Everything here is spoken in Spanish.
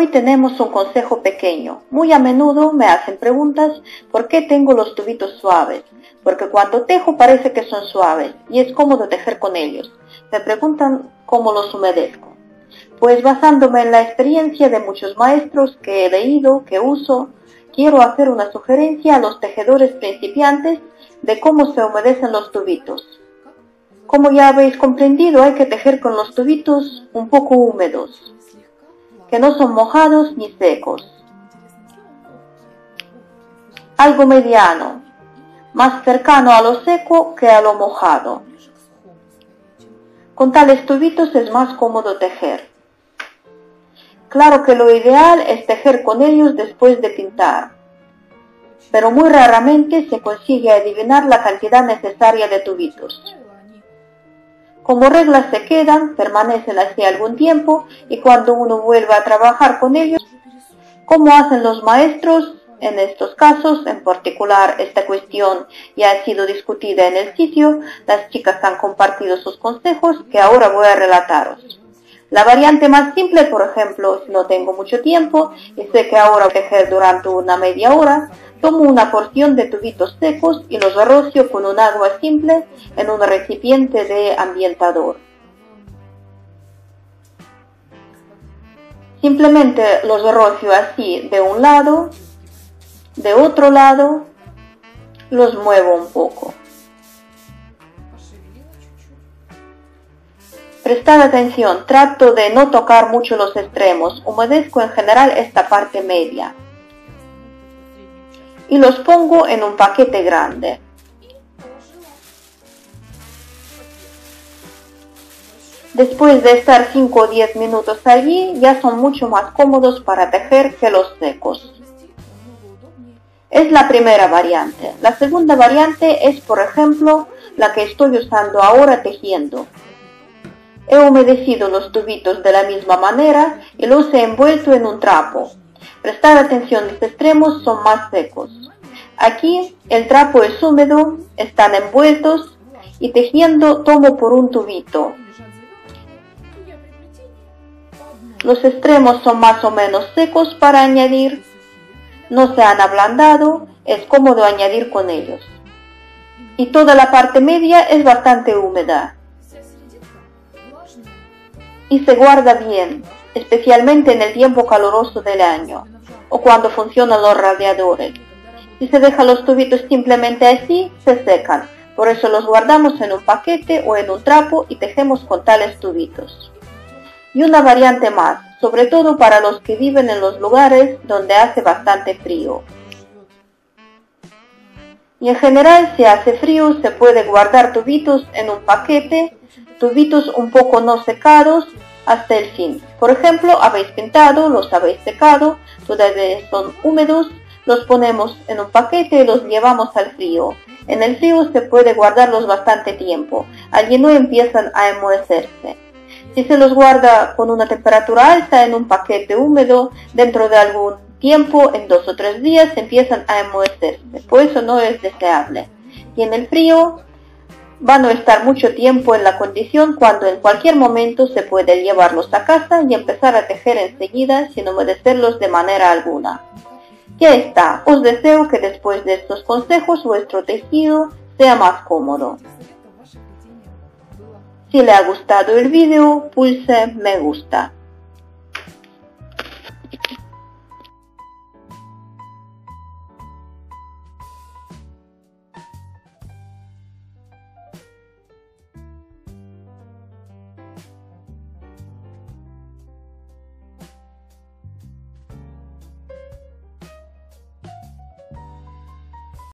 Hoy tenemos un consejo pequeño. Muy a menudo me hacen preguntas por qué tengo los tubitos suaves, porque cuando tejo parece que son suaves y es cómodo tejer con ellos. Me preguntan cómo los humedezco. Pues basándome en la experiencia de muchos maestros que he leído, que uso, quiero hacer una sugerencia a los tejedores principiantes de cómo se humedecen los tubitos. Como ya habéis comprendido, hay que tejer con los tubitos un poco húmedos, que no son mojados ni secos. Algo mediano, más cercano a lo seco que a lo mojado. Con tales tubitos es más cómodo tejer. Claro que lo ideal es tejer con ellos después de pintar, pero muy raramente se consigue adivinar la cantidad necesaria de tubitos. Como reglas se quedan, permanecen así algún tiempo y cuando uno vuelve a trabajar con ellos, como hacen los maestros en estos casos, en particular esta cuestión ya ha sido discutida en el sitio, las chicas han compartido sus consejos que ahora voy a relataros. La variante más simple, por ejemplo, si no tengo mucho tiempo y sé que ahora voy a tejer durante una media hora, tomo una porción de tubitos secos y los rocio con un agua simple en un recipiente de ambientador. Simplemente los rocio así de un lado, de otro lado, los muevo un poco. Prestad atención, trato de no tocar mucho los extremos, humedezco en general esta parte media. Y los pongo en un paquete grande. Después de estar 5 o 10 minutos allí, ya son mucho más cómodos para tejer que los secos. Es la primera variante. La segunda variante es, por ejemplo, la que estoy usando ahora tejiendo. He humedecido los tubitos de la misma manera y los he envuelto en un trapo. Prestar atención, los extremos son más secos. Aquí el trapo es húmedo, están envueltos y tejiendo tomo por un tubito. Los extremos son más o menos secos para añadir, no se han ablandado, es cómodo añadir con ellos. Y toda la parte media es bastante húmeda. Y se guarda bien, especialmente en el tiempo caluroso del año o cuando funcionan los radiadores. Si se dejan los tubitos simplemente así, se secan. Por eso los guardamos en un paquete o en un trapo y tejemos con tales tubitos. Y una variante más, sobre todo para los que viven en los lugares donde hace bastante frío. Y en general, si hace frío, se puede guardar tubitos en un paquete, tubitos un poco no secados, hasta el fin. Por ejemplo, habéis pintado, los habéis secado, todavía son húmedos, los ponemos en un paquete y los llevamos al frío. En el frío se puede guardarlos bastante tiempo, allí no empiezan a enmohecerse. Si se los guarda con una temperatura alta en un paquete húmedo, dentro de algún tiempo, en 2 o 3 días, empiezan a enmohecerse, por eso no es deseable. Y en el frío van a estar mucho tiempo en la condición cuando en cualquier momento se puede llevarlos a casa y empezar a tejer enseguida sin humedecerlos de manera alguna. Ya está, os deseo que después de estos consejos vuestro tejido sea más cómodo. Si le ha gustado el vídeo, pulse me gusta.